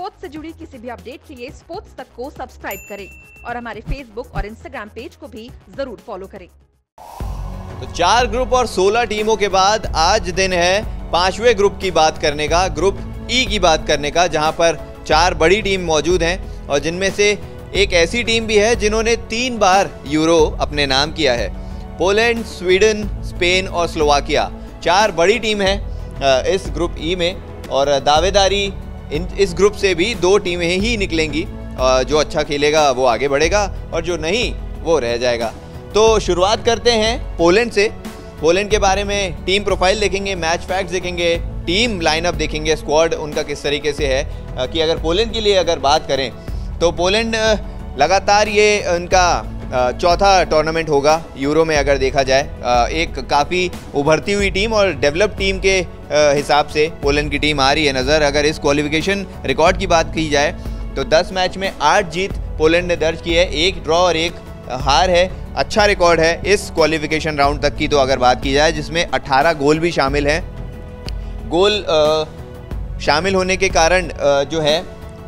Sports से जुड़ी किसी भी अपडेट के लिए स्पोर्ट्स तक को सब्सक्राइब करें और हमारे फेसबुक और इंस्टाग्राम पेज को भी जरूर फॉलो करें। तो 4 ग्रुप और 16 टीमों के बाद आज दिन है 5वें ग्रुप की बात करने का, ग्रुप ई की बात करने का, जहां पर 4 बड़ी टीम मौजूद हैं और जिनमें से एक ऐसी टीम भी है जिन्होंने 3 बार यूरो अपने नाम किया है। पोलैंड, स्वीडन, स्पेन और स्लोवाकिया, 4 बड़ी टीम हैं इस ग्रुप ई में और दावेदारी इस ग्रुप से भी 2 टीमें ही निकलेंगी। जो अच्छा खेलेगा वो आगे बढ़ेगा और जो नहीं वो रह जाएगा। तो शुरुआत करते हैं पोलैंड से। पोलैंड के बारे में टीम प्रोफाइल देखेंगे, मैच फैक्ट्स देखेंगे, टीम लाइनअप देखेंगे, स्क्वाड उनका किस तरीके से है। कि अगर पोलैंड के लिए अगर बात करें तो पोलैंड लगातार ये उनका चौथा टूर्नामेंट होगा यूरो में अगर देखा जाए। एक काफ़ी उभरती हुई टीम और डेवलप्ड टीम के हिसाब से पोलैंड की टीम आ रही है नज़र। अगर इस क्वालिफिकेशन रिकॉर्ड की बात की जाए तो 10 मैच में 8 जीत पोलैंड ने दर्ज की है, 1 ड्रॉ और 1 हार है। अच्छा रिकॉर्ड है इस क्वालिफिकेशन राउंड तक की तो अगर बात की जाए, जिसमें 18 गोल भी शामिल हैं। गोल शामिल होने के कारण जो है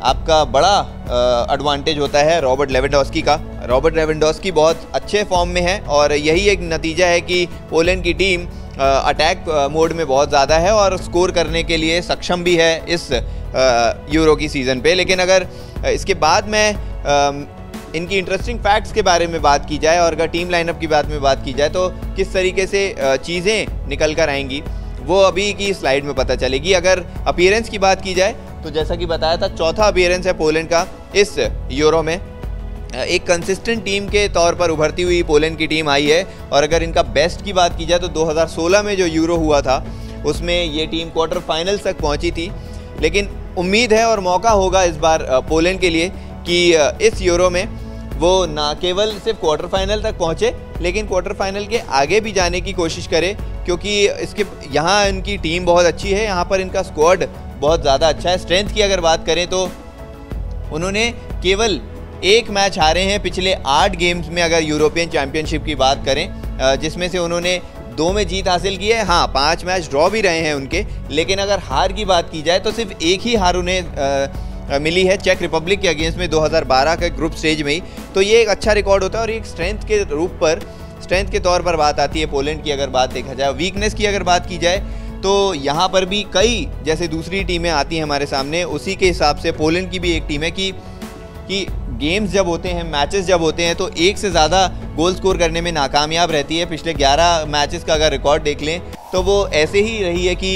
आपका बड़ा एडवांटेज होता है रॉबर्ट लेवेंडोस्की का। रॉबर्ट लेवेंडोस्की बहुत अच्छे फॉर्म में है और यही एक नतीजा है कि पोलैंड की टीम अटैक मोड में बहुत ज़्यादा है और स्कोर करने के लिए सक्षम भी है इस यूरो की सीज़न पे। लेकिन अगर इसके बाद में इनकी इंटरेस्टिंग फैक्ट्स के बारे में बात की जाए और अगर टीम लाइनअप की बात की जाए तो किस तरीके से चीज़ें निकल कर आएंगी वो अभी की स्लाइड में पता चलेगी। अगर अपीयरेंस की बात की जाए तो जैसा कि बताया था, 4था अपीयरेंस है पोलैंड का इस यूरो में। एक कंसिस्टेंट टीम के तौर पर उभरती हुई पोलैंड की टीम आई है और अगर इनका बेस्ट की बात की जाए तो 2016 में जो यूरो हुआ था उसमें ये टीम क्वार्टर फाइनल्स तक पहुंची थी। लेकिन उम्मीद है और मौका होगा इस बार पोलैंड के लिए कि इस यूरो में वो ना केवल सिर्फ क्वार्टर फाइनल तक पहुंचे लेकिन क्वार्टर फाइनल के आगे भी जाने की कोशिश करे, क्योंकि इसके यहाँ इनकी टीम बहुत अच्छी है, यहाँ पर इनका स्क्वाड बहुत ज़्यादा अच्छा है। स्ट्रेंथ की अगर बात करें तो उन्होंने केवल 1 मैच हारे हैं पिछले 8 गेम्स में अगर यूरोपियन चैम्पियनशिप की बात करें, जिसमें से उन्होंने 2 में जीत हासिल की है। हाँ, 5 मैच ड्रॉ भी रहे हैं उनके। लेकिन अगर हार की बात की जाए तो सिर्फ 1 ही हार उन्हें मिली है चेक रिपब्लिक के अगेंस्ट में 2012 के ग्रुप स्टेज में ही। तो ये एक अच्छा रिकॉर्ड होता है और एक स्ट्रेंथ के रूप पर, स्ट्रेंथ के तौर पर बात आती है पोलैंड की अगर बात देखा जाए। वीकनेस की अगर बात की जाए तो यहाँ पर भी कई जैसे दूसरी टीमें आती हैं हमारे सामने, उसी के हिसाब से पोलैंड की भी एक टीम है कि गेम्स जब होते हैं, मैचेस जब होते हैं तो 1 से ज़्यादा गोल स्कोर करने में नाकामयाब रहती है। पिछले 11 मैचेस का अगर रिकॉर्ड देख लें तो वो ऐसे ही रही है कि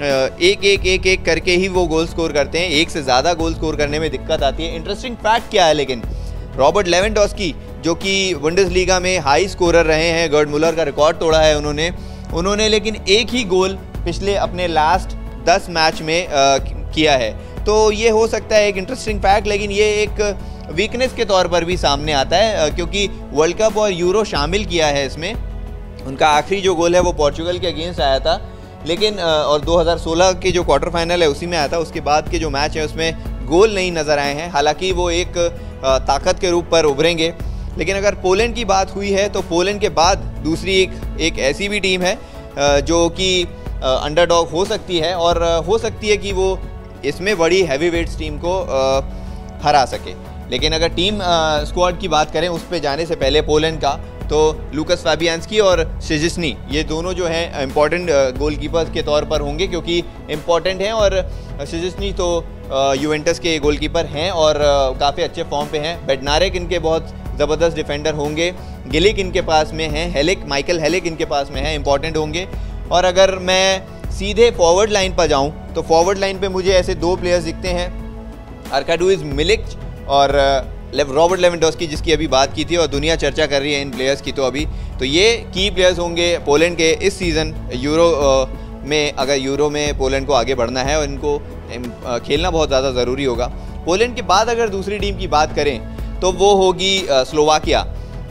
एक करके ही वो गोल स्कोर करते हैं, 1 से ज़्यादा गोल स्कोर करने में दिक्कत आती है। इंटरेस्टिंग फैक्ट क्या है लेकिन, रॉबर्ट लेवेंडोस्की जो कि बुंडेसलीगा में हाई स्कोरर रहे हैं, गर्ड मुलर का रिकॉर्ड तोड़ा है उन्होंने लेकिन 1 ही गोल पिछले अपने लास्ट 10 मैच में किया है। तो ये हो सकता है एक इंटरेस्टिंग फैक्ट, लेकिन ये एक वीकनेस के तौर पर भी सामने आता है क्योंकि वर्ल्ड कप और यूरो शामिल किया है इसमें। उनका आखिरी जो गोल है वो पोर्चुगल के अगेंस्ट आया था, लेकिन और 2016 के जो क्वार्टर फाइनल है उसी में आया था। उसके बाद के जो मैच है उसमें गोल नहीं नज़र आए हैं। हालांकि वो एक ताकत के रूप पर उभरेंगे। लेकिन अगर पोलैंड की बात हुई है तो पोलैंड के बाद दूसरी एक ऐसी भी टीम है जो कि अंडरडॉग हो सकती है और हो सकती है कि वो इसमें बड़ी हैवीवेट्स टीम को हरा सके। लेकिन अगर टीम स्क्वाड की बात करें उस पर जाने से पहले पोलैंड का, तो लुकास फाबियांस्की और शिजिस्नी ये दोनों जो हैं इम्पॉर्टेंट गोलकीपर्स के तौर पर होंगे क्योंकि इम्पॉर्टेंट हैं। और शिजिस्नी तो यूवेंटस के गोलकीपर हैं और काफ़ी अच्छे फॉर्म पे हैं। बेडनारेक इनके बहुत ज़बरदस्त डिफेंडर होंगे, गिलिक इनके पास में हैं, हेलिक, माइकल हेलिक इनके पास में हैं, इम्पॉर्टेंट होंगे। और अगर मैं सीधे फॉरवर्ड लाइन पर जाऊँ तो फॉरवर्ड लाइन पर मुझे ऐसे 2 प्लेयर्स दिखते हैं, आर्काडूज मिलिक और रॉबर्ट लेवेंडोस्की, जिसकी अभी बात की थी और दुनिया चर्चा कर रही है इन प्लेयर्स की। तो अभी तो ये की प्लेयर्स होंगे पोलैंड के इस सीज़न यूरो में, अगर यूरो में पोलैंड को आगे बढ़ना है और इनको खेलना बहुत ज़्यादा ज़रूरी होगा। पोलैंड के बाद अगर दूसरी टीम की बात करें तो वो होगी स्लोवाकिया।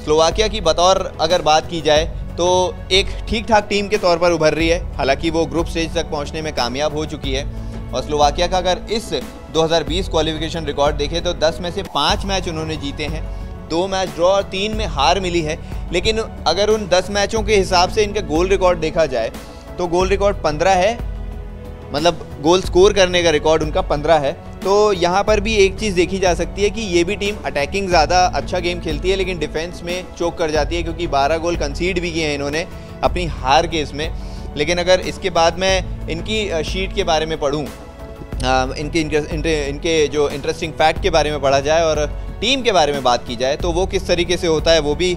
स्लोवाकिया की बतौर अगर बात की जाए तो एक ठीक ठाक टीम के तौर पर उभर रही है, हालाँकि वो ग्रुप स्टेज तक पहुँचने में कामयाब हो चुकी है। और स्लोवाकिया का अगर इस 2020 क्वालिफिकेशन रिकॉर्ड देखें तो 10 में से 5 मैच उन्होंने जीते हैं, 2 मैच ड्रॉ और 3 में हार मिली है। लेकिन अगर उन 10 मैचों के हिसाब से इनका गोल रिकॉर्ड देखा जाए तो गोल रिकॉर्ड 15 है, मतलब गोल स्कोर करने का रिकॉर्ड उनका 15 है। तो यहाँ पर भी एक चीज़ देखी जा सकती है कि ये भी टीम अटैकिंग ज़्यादा अच्छा गेम खेलती है, लेकिन डिफेंस में चोक कर जाती है क्योंकि 12 गोल कंसीड भी किए हैं इन्होंने अपनी हार के इसमें। लेकिन अगर इसके बाद मैं इनकी शीट के बारे में पढूं, इनके जो इंटरेस्टिंग फैक्ट के बारे में पढ़ा जाए और टीम के बारे में बात की जाए तो वो किस तरीके से होता है वो भी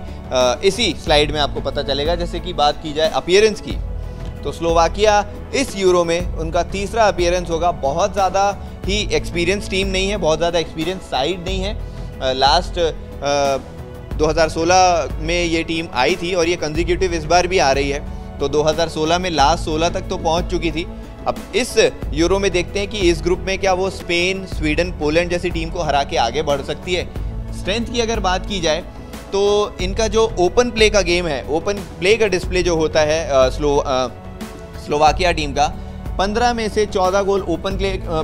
इसी स्लाइड में आपको पता चलेगा। जैसे कि बात की जाए अपीयरेंस की, तो स्लोवाकिया इस यूरो में उनका तीसरा अपीयरेंस होगा। बहुत ज़्यादा ही एक्सपीरियंस टीम नहीं है, बहुत ज़्यादा एक्सपीरियंस साइड नहीं है। लास्ट 2016 में ये टीम आई थी और ये कंसेक्यूटिव इस बार भी आ रही है, तो 2016 में लास्ट 16 तक तो पहुंच चुकी थी। अब इस यूरो में देखते हैं कि इस ग्रुप में क्या वो स्पेन, स्वीडन, पोलैंड जैसी टीम को हरा के आगे बढ़ सकती है। स्ट्रेंथ की अगर बात की जाए तो इनका जो ओपन प्ले का गेम है, ओपन प्ले का डिस्प्ले जो होता है स्लोवाकिया टीम का, 15 में से 14 गोल ओपन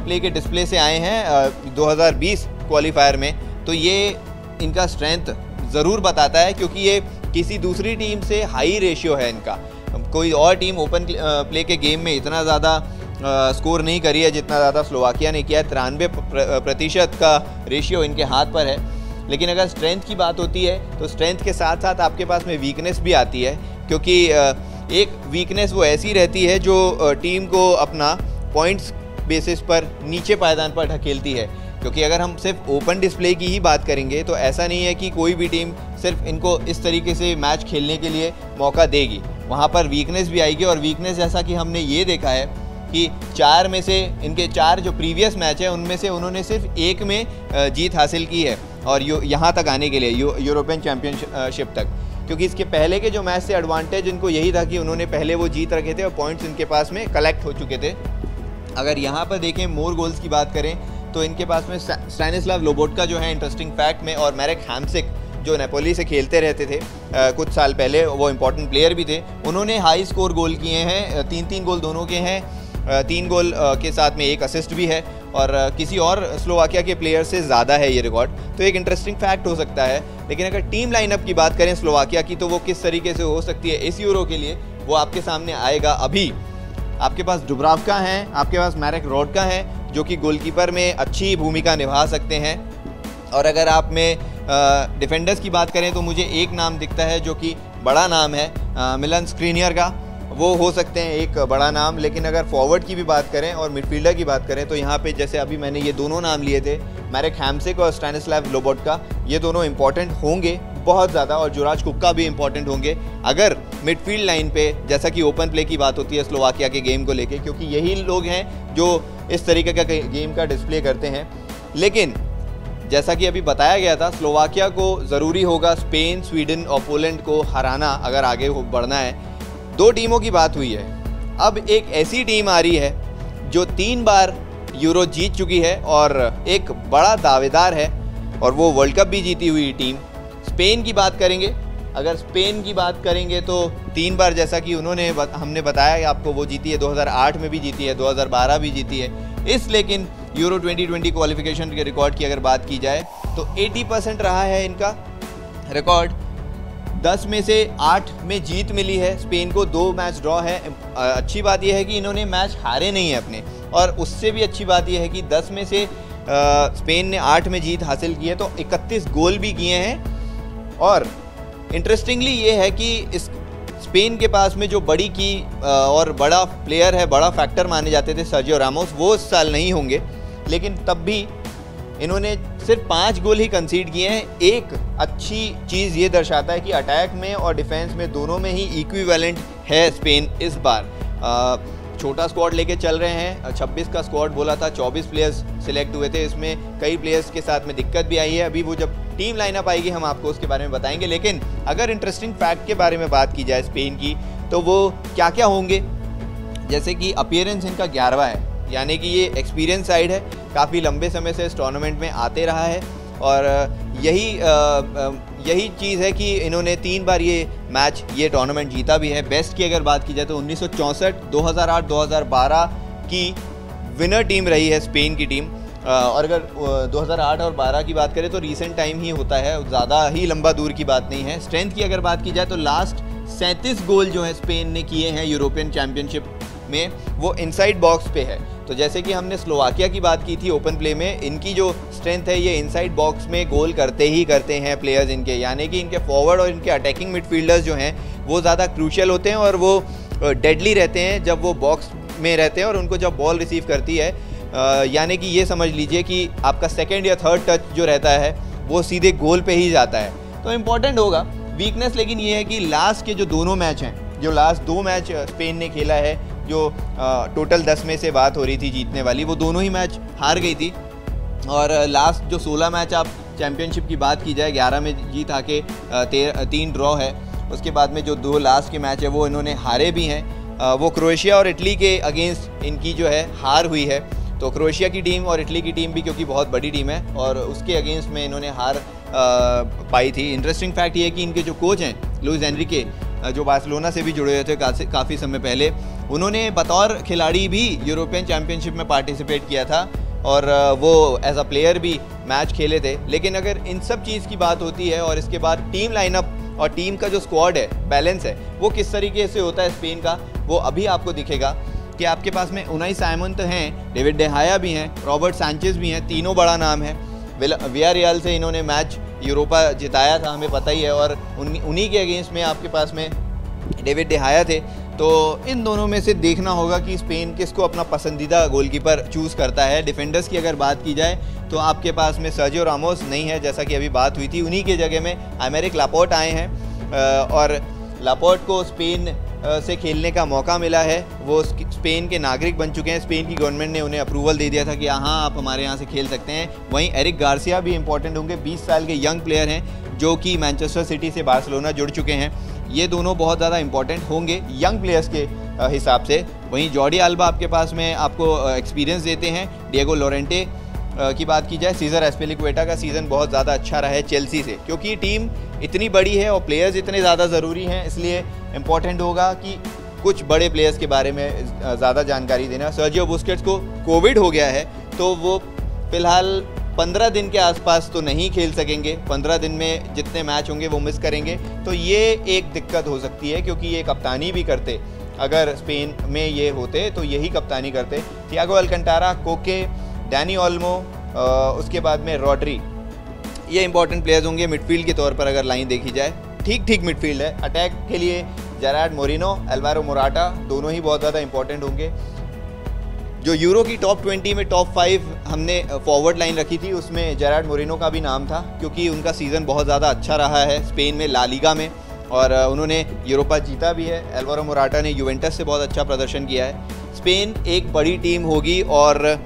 प्ले के डिस्प्ले से आए हैं 2020 क्वालिफायर में। तो ये इनका स्ट्रेंथ ज़रूर बताता है क्योंकि ये किसी दूसरी टीम से हाई रेशियो है इनका। कोई और टीम ओपन प्ले के गेम में इतना ज़्यादा स्कोर नहीं करी है जितना ज़्यादा स्लोवाकिया ने किया है। 93% का रेशियो इनके हाथ पर है। लेकिन अगर स्ट्रेंथ की बात होती है तो स्ट्रेंथ के साथ साथ आपके पास में वीकनेस भी आती है, क्योंकि एक वीकनेस वो ऐसी रहती है जो टीम को अपना पॉइंट्स बेसिस पर नीचे पायदान पर ढकेलती है। क्योंकि अगर हम सिर्फ ओपन डिस्प्ले की ही बात करेंगे तो ऐसा नहीं है कि कोई भी टीम सिर्फ इनको इस तरीके से मैच खेलने के लिए मौका देगी, वहाँ पर वीकनेस भी आएगी। और वीकनेस जैसा कि हमने ये देखा है कि 4 में से इनके 4 जो प्रीवियस मैच हैं उनमें से उन्होंने सिर्फ 1 में जीत हासिल की है, और यहाँ तक आने के लिए यूरोपियन चैम्पियनशिप तक, क्योंकि इसके पहले के जो मैच से एडवांटेज इनको यही था कि उन्होंने पहले वो जीत रखे थे और पॉइंट्स इनके पास में कलेक्ट हो चुके थे। अगर यहाँ पर देखें मोर गोल्स की बात करें तो इनके पास में स्टैनिस्लाव लोबोटका जो है इंटरेस्टिंग फैक्ट में, और मैरेक हामसिक जो नेपोली से खेलते रहते थे कुछ साल पहले, वो इंपॉर्टेंट प्लेयर भी थे, उन्होंने हाई स्कोर गोल किए हैं। 3 गोल दोनों के हैं, 3 गोल के साथ में 1 असिस्ट भी है, और किसी और स्लोवाकिया के प्लेयर से ज़्यादा है ये रिकॉर्ड, तो एक इंटरेस्टिंग फैक्ट हो सकता है। लेकिन अगर टीम लाइनअप की बात करें स्लोवाकिया की तो वो किस तरीके से हो सकती है इस यूरो के लिए, वो आपके सामने आएगा। अभी आपके पास डुब्रावका हैं, आपके पास मैरेक रोडका हैं जो कि गोलकीपर में अच्छी भूमिका निभा सकते हैं। और अगर आप में डिफेंडर्स की बात करें तो मुझे एक नाम दिखता है जो कि बड़ा नाम है मिलन स्क्रीनियर का, वो हो सकते हैं एक बड़ा नाम। लेकिन अगर फॉरवर्ड की भी बात करें और मिडफील्डर की बात करें तो यहाँ पे जैसे अभी मैंने ये दोनों नाम लिए थे, मैरेक हामसिक और स्टैनिस्लाव लोबोटका, ये दोनों इंपॉर्टेंट होंगे बहुत ज़्यादा, और युराज कुक्का भी इंपॉर्टेंट होंगे अगर मिडफील्ड लाइन पे जैसा कि ओपन प्ले की बात होती है स्लोवाकिया के गेम को लेके, क्योंकि यही लोग हैं जो इस तरीके का गेम का डिस्प्ले करते हैं। लेकिन जैसा कि अभी बताया गया था, स्लोवाकिया को ज़रूरी होगा स्पेन, स्वीडन और पोलैंड को हराना अगर आगे बढ़ना है। 2 टीमों की बात हुई है, अब एक ऐसी टीम आ रही है जो 3 बार यूरो जीत चुकी है और एक बड़ा दावेदार है, और वो वर्ल्ड कप भी जीती हुई टीम। स्पेन की बात करेंगे, अगर स्पेन की बात करेंगे तो 3 बार जैसा कि उन्होंने हमने बताया आपको वो जीती है, 2008 में भी जीती है, 2012 भी जीती है। इस लेकिन यूरो 2020 क्वालिफिकेशन के रिकॉर्ड की अगर बात की जाए तो 80% रहा है इनका रिकॉर्ड। 10 में से 8 में जीत मिली है स्पेन को, 2 मैच ड्रॉ है। अच्छी बात यह है कि इन्होंने मैच हारे नहीं है अपने, और उससे भी अच्छी बात यह है कि 10 में से स्पेन ने 8 में जीत हासिल की है, तो 31 गोल भी किए हैं। और इंटरेस्टिंगली ये है कि इस स्पेन के पास में जो बड़ी की और बड़ा प्लेयर है, बड़ा फैक्टर माने जाते थे सर्जियो रामोस, वो इस साल नहीं होंगे, लेकिन तब भी इन्होंने सिर्फ 5 गोल ही कंसीड किए हैं। एक अच्छी चीज़ ये दर्शाता है कि अटैक में और डिफेंस में दोनों में ही इक्विवेलेंट है स्पेन इस बार। छोटा स्क्वाड लेके चल रहे हैं, 26 का स्क्वाड बोला था, 24 प्लेयर्स सिलेक्ट हुए थे, इसमें कई प्लेयर्स के साथ में दिक्कत भी आई है। अभी वो जब टीम लाइनअप आएगी हम आपको उसके बारे में बताएंगे। लेकिन अगर इंटरेस्टिंग फैक्ट के बारे में बात की जाए स्पेन की तो वो क्या क्या होंगे, जैसे कि अपीयरेंस इनका 11वां है, यानी कि ये एक्सपीरियंस साइड है, काफ़ी लंबे समय से इस टूर्नामेंट में आते रहा है, और यही चीज़ है कि इन्होंने 3 बार ये टूर्नामेंट जीता भी है। बेस्ट की अगर बात की जाए तो 1964, 2008, 2012 की विनर टीम रही है स्पेन की टीम। और अगर 2008 और 12 की बात करें तो रीसेंट टाइम ही होता है, ज़्यादा ही लंबा दूर की बात नहीं है। स्ट्रेंथ की अगर बात की जाए तो लास्ट 37 गोल जो है स्पेन ने किए हैं यूरोपियन चैम्पियनशिप में, वो इनसाइड बॉक्स पे है। तो जैसे कि हमने स्लोवाकिया की बात की थी ओपन प्ले में, इनकी जो स्ट्रेंथ है ये इनसाइड बॉक्स में गोल करते ही करते हैं प्लेयर्स इनके, यानी कि इनके फॉरवर्ड और इनके अटैकिंग मिडफील्डर्स जो हैं वो ज़्यादा क्रूशियल होते हैं और वो डेडली रहते हैं जब वो बॉक्स में रहते हैं और उनको जब बॉल रिसीव करती है, यानी कि ये समझ लीजिए कि आपका सेकेंड या थर्ड टच जो रहता है वो सीधे गोल पे ही जाता है, तो इम्पॉर्टेंट होगा वीकनेस। लेकिन ये है कि लास्ट के जो दोनों मैच हैं, जो लास्ट दो मैच स्पेन ने खेला है, जो टोटल 10 में से बात हो रही थी जीतने वाली, वो दोनों ही मैच हार गई थी। और लास्ट जो 16 मैच आप चैम्पियनशिप की बात की जाए, 11 में जीत आके 3 ड्रॉ है, उसके बाद में जो दो लास्ट के मैच है वो इन्होंने हारे भी हैं, वो क्रोएशिया और इटली के अगेंस्ट इनकी जो है हार हुई है। तो क्रोएशिया की टीम और इटली की टीम भी क्योंकि बहुत बड़ी टीम है और उसके अगेंस्ट में इन्होंने हार पाई थी। इंटरेस्टिंग फैक्ट ये है कि इनके जो कोच हैं लुइस एनरिके, जो बार्सिलोना से भी जुड़े हुए थे काफ़ी समय पहले, उन्होंने बतौर खिलाड़ी भी यूरोपियन चैम्पियनशिप में पार्टिसिपेट किया था और वो एज अ प्लेयर भी मैच खेले थे। लेकिन अगर इन सब चीज़ की बात होती है और इसके बाद टीम लाइनअप और टीम का जो स्क्वाड है, बैलेंस है, वो किस तरीके से होता है स्पेन का, वो अभी आपको दिखेगा कि आपके पास में उनाई साइमन तो हैं, डेविड डे गेआ भी हैं, रॉबर्ट सैंचेज़ भी हैं, तीनों बड़ा नाम है। वियारियल से इन्होंने मैच यूरोपा जिताया था, हमें पता ही है, और उन्हीं के अगेंस्ट में आपके पास में डेविड डे गेआ थे। तो इन दोनों में से देखना होगा कि स्पेन किसको अपना पसंदीदा गोलकीपर चूज़ करता है। डिफेंडर्स की अगर बात की जाए तो आपके पास में सर्जियो रामोस नहीं है, जैसा कि अभी बात हुई थी, उन्हीं के जगह में एमेरिक लापोर्ट आए हैं और लापोर्ट को स्पेन से खेलने का मौका मिला है। वो स्पेन के नागरिक बन चुके हैं, स्पेन की गवर्नमेंट ने उन्हें अप्रूवल दे दिया था कि हाँ आप हमारे यहाँ से खेल सकते हैं। वहीं एरिक गार्सिया भी इम्पॉर्टेंट होंगे, 20 साल के यंग प्लेयर हैं जो कि मैनचेस्टर सिटी से बार्सिलोना जुड़ चुके हैं, ये दोनों बहुत ज़्यादा इंपॉर्टेंट होंगे यंग प्लेयर्स के हिसाब से। वहीं जॉर्डी आल्बा आपके पास में आपको एक्सपीरियंस देते हैं। डिएगो लोरेंटे की बात की जाए, सीजर एस्पिलिकुएटा का सीज़न बहुत ज़्यादा अच्छा रहा है चेल्सी से, क्योंकि टीम इतनी बड़ी है और प्लेयर्स इतने ज़्यादा ज़रूरी हैं, इसलिए इम्पॉर्टेंट होगा कि कुछ बड़े प्लेयर्स के बारे में ज़्यादा जानकारी देना। सर्जियो बुस्केट्स को कोविड हो गया है तो वो फ़िलहाल 15 दिन के आसपास तो नहीं खेल सकेंगे, 15 दिन में जितने मैच होंगे वो मिस करेंगे, तो ये एक दिक्कत हो सकती है, क्योंकि ये कप्तानी भी करते, अगर स्पेन में ये होते तो यही कप्तानी करते। थियागो अल्कांटारा, कोके, डैनी ओल्मो, उसके बाद में रॉड्री, ये इंपॉर्टेंट प्लेयर्स होंगे। मिडफील्ड के तौर पर अगर लाइन देखी जाए, ठीक ठीक मिडफील्ड है। अटैक के लिए जेरार्ड मोरेनो, एल्वारो मोराटा, दोनों ही बहुत ज़्यादा इंपॉर्टेंट होंगे। जो यूरो की टॉप 20 में टॉप 5 हमने फॉरवर्ड लाइन रखी थी, उसमें जेरार्ड मोरेनो का भी नाम था, क्योंकि उनका सीज़न बहुत ज़्यादा अच्छा रहा है स्पेन में, ला लीगा में, और उन्होंने यूरोपा जीता भी है। एल्वारो मोराटा ने यूवेंटस से बहुत अच्छा प्रदर्शन किया है। स्पेन एक बड़ी टीम होगी और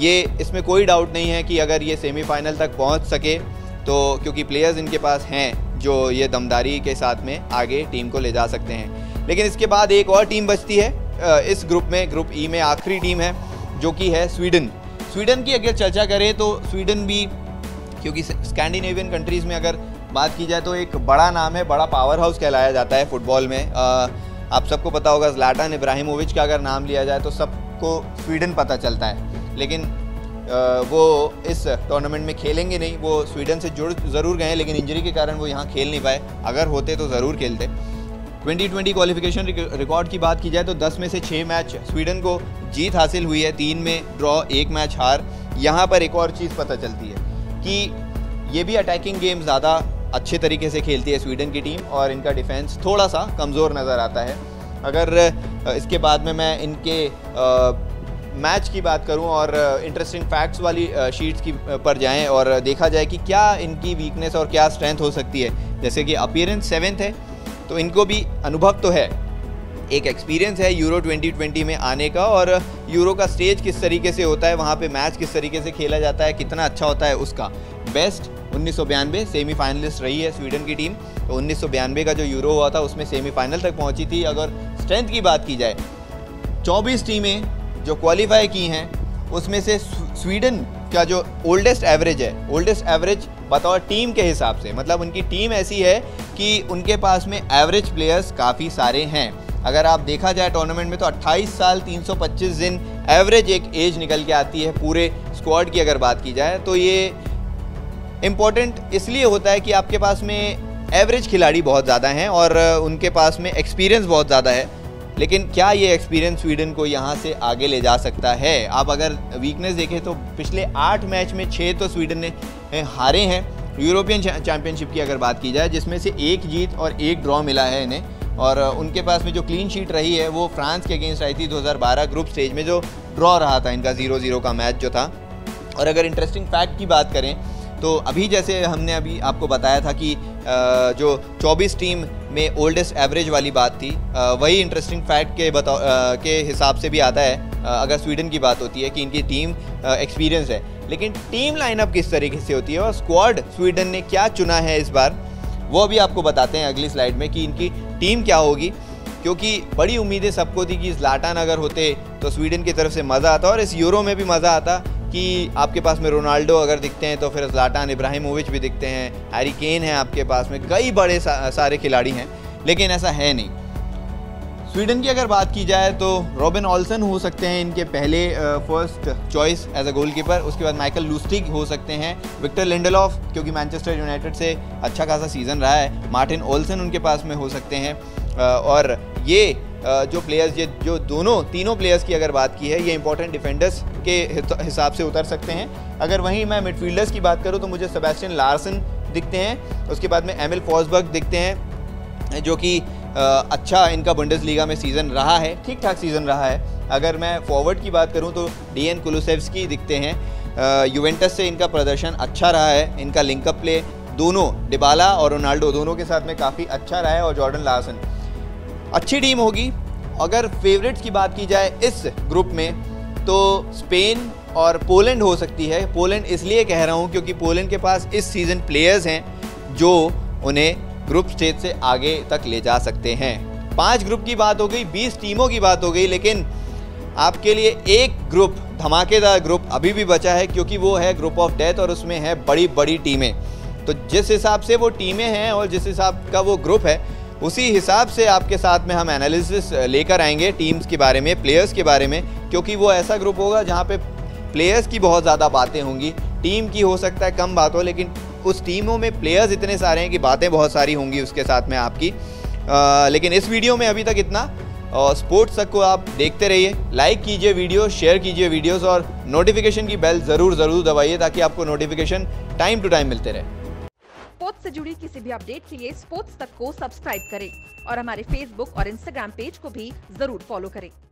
ये इसमें कोई डाउट नहीं है कि अगर ये सेमीफाइनल तक पहुंच सके तो, क्योंकि प्लेयर्स इनके पास हैं जो ये दमदारी के साथ में आगे टीम को ले जा सकते हैं। लेकिन इसके बाद एक और टीम बचती है इस ग्रुप में, ग्रुप ई में आखिरी टीम है जो कि है स्वीडन। स्वीडन की अगर चर्चा करें तो स्वीडन भी, क्योंकि स्कैंडिनेवियन कंट्रीज़ में अगर बात की जाए तो एक बड़ा नाम है, बड़ा पावर हाउस कहलाया जाता है फुटबॉल में। आप सबको पता होगा, ज़्लाटन इब्राहिमोविच का अगर नाम लिया जाए तो सबको स्वीडन पता चलता है, लेकिन वो इस टूर्नामेंट में खेलेंगे नहीं। वो स्वीडन से जुड़ ज़रूर गए हैं लेकिन इंजरी के कारण वो यहाँ खेल नहीं पाए, अगर होते तो ज़रूर खेलते। 2020 क्वालिफिकेशन रिकॉर्ड की बात की जाए तो 10 में से 6 मैच स्वीडन को जीत हासिल हुई है, 3 में ड्रॉ, 1 मैच हार। यहाँ पर एक और चीज़ पता चलती है कि ये भी अटैकिंग गेम ज़्यादा अच्छे तरीके से खेलती है स्वीडन की टीम, और इनका डिफेंस थोड़ा सा कमज़ोर नज़र आता है। अगर इसके बाद में मैं इनके मैच की बात करूं और इंटरेस्टिंग फैक्ट्स वाली शीट्स की पर जाएं और देखा जाए कि क्या इनकी वीकनेस और क्या स्ट्रेंथ हो सकती है, जैसे कि अपीयरेंस 7th है, तो इनको भी अनुभव तो है, एक एक्सपीरियंस है यूरो 2020 में आने का, और यूरो का स्टेज किस तरीके से होता है, वहां पे मैच किस तरीके से खेला जाता है, कितना अच्छा होता है उसका। बेस्ट 1992 सेमीफाइनलिस्ट रही है स्वीडन की टीम, तो 1992 का जो यूरो हुआ था उसमें सेमीफाइनल तक पहुँची थी। अगर स्ट्रेंथ की बात की जाए, 24 टीमें जो क्वालिफाई की हैं उसमें से स्वीडन का जो ओल्डेस्ट एवरेज है, ओल्डेस्ट एवरेज बतौर टीम के हिसाब से, मतलब उनकी टीम ऐसी है कि उनके पास में एवरेज प्लेयर्स काफ़ी सारे हैं। अगर आप देखा जाए टूर्नामेंट में तो 28 साल 325 दिन एवरेज एक एज निकल के आती है पूरे स्क्वाड की अगर बात की जाए, तो ये इम्पोर्टेंट इसलिए होता है कि आपके पास में एवरेज खिलाड़ी बहुत ज़्यादा हैं और उनके पास में एक्सपीरियंस बहुत ज़्यादा है। लेकिन क्या ये एक्सपीरियंस स्वीडन को यहाँ से आगे ले जा सकता है? आप अगर वीकनेस देखें तो पिछले 8 मैच में 6 तो स्वीडन ने हारे हैं यूरोपियन चैंपियनशिप की अगर बात की जाए, जिसमें से 1 जीत और 1 ड्रॉ मिला है इन्हें। और उनके पास में जो क्लीन शीट रही है वो फ्रांस के अगेंस्ट आई थी 2012 ग्रुप स्टेज में, जो ड्रॉ रहा था इनका 0-0 का मैच जो था। और अगर इंटरेस्टिंग फैक्ट की बात करें तो अभी जैसे हमने अभी आपको बताया था कि जो 24 टीम में ओल्डेस्ट एवरेज वाली बात थी, वही इंटरेस्टिंग फैक्ट के हिसाब से भी आता है अगर स्वीडन की बात होती है कि इनकी टीम एक्सपीरियंस है। लेकिन टीम लाइनअप किस तरीके से होती है और स्क्वाड स्वीडन ने क्या चुना है इस बार, वो भी आपको बताते हैं अगली स्लाइड में कि इनकी टीम क्या होगी। क्योंकि बड़ी उम्मीदें सबको थी कि ज़्लाटन अगर होते तो स्वीडन की तरफ से मज़ा आता और इस यूरो में भी मज़ा आता कि आपके पास में रोनाल्डो अगर दिखते हैं तो फिर ज़्लाटन इब्राहिमोविच भी दिखते हैं, हैरी केन है, आपके पास में कई बड़े सारे खिलाड़ी हैं, लेकिन ऐसा है नहीं। स्वीडन की अगर बात की जाए तो रॉबिन ऑल्सन हो सकते हैं इनके पहले first choice as a goalkeeper, उसके बाद माइकल लूस्टिग हो सकते हैं, विक्टर लिंडलॉफ क्योंकि मैनचेस्टर यूनाइटेड से अच्छा खासा सीज़न रहा है, मार्टिन ओल्सन उनके पास में हो सकते हैं। और ये जो प्लेयर्स, ये जो दोनों तीनों प्लेयर्स की अगर बात की है, ये इंपॉर्टेंट डिफेंडर्स के हिसाब से उतर सकते हैं। अगर वहीं मैं मिडफील्डर्स की बात करूं तो मुझे सेबेस्टियन लार्सन दिखते हैं, उसके बाद में एमिल फोर्सबर्ग दिखते हैं जो कि अच्छा इनका बुंडेसलीगा में सीज़न रहा है, ठीक ठाक सीज़न रहा है। अगर मैं फॉरवर्ड की बात करूँ तो डीएन कुलुसेव्स्की दिखते हैं, यूवेंटस से इनका प्रदर्शन अच्छा रहा है, इनका लिंकअप प्ले दोनों डिबाला और रोनाल्डो दोनों के साथ में काफ़ी अच्छा रहा है, और जॉर्डन लार्सन अच्छी टीम होगी। अगर फेवरेट्स की बात की जाए इस ग्रुप में तो स्पेन और पोलैंड हो सकती है। पोलैंड इसलिए कह रहा हूँ क्योंकि पोलैंड के पास इस सीज़न प्लेयर्स हैं जो उन्हें ग्रुप स्टेज से आगे तक ले जा सकते हैं। 5 ग्रुप की बात हो गई, 20 टीमों की बात हो गई, लेकिन आपके लिए एक ग्रुप, धमाकेदार ग्रुप अभी भी बचा है क्योंकि वो है ग्रुप ऑफ डेथ और उसमें है बड़ी बड़ी टीमें। तो जिस हिसाब से वो टीमें हैं और जिस हिसाब का वो ग्रुप है, उसी हिसाब से आपके साथ में हम एनालिसिस लेकर आएंगे टीम्स के बारे में, प्लेयर्स के बारे में, क्योंकि वो ऐसा ग्रुप होगा जहाँ पे प्लेयर्स की बहुत ज़्यादा बातें होंगी। टीम की हो सकता है कम बात हो, लेकिन उस टीमों में प्लेयर्स इतने सारे हैं कि बातें बहुत सारी होंगी उसके साथ में आपकी। लेकिन इस वीडियो में अभी तक इतना। और स्पोर्ट्स तक को आप देखते रहिए, लाइक कीजिए वीडियो, शेयर कीजिए वीडियोज़, और नोटिफिकेशन की बेल ज़रूर दबाइए ताकि आपको नोटिफिकेशन टाइम टू टाइम मिलते रहे। स्पोर्ट्स से जुड़ी किसी भी अपडेट के लिए स्पोर्ट्स तक को सब्सक्राइब करें और हमारे फेसबुक और इंस्टाग्राम पेज को भी जरूर फॉलो करें।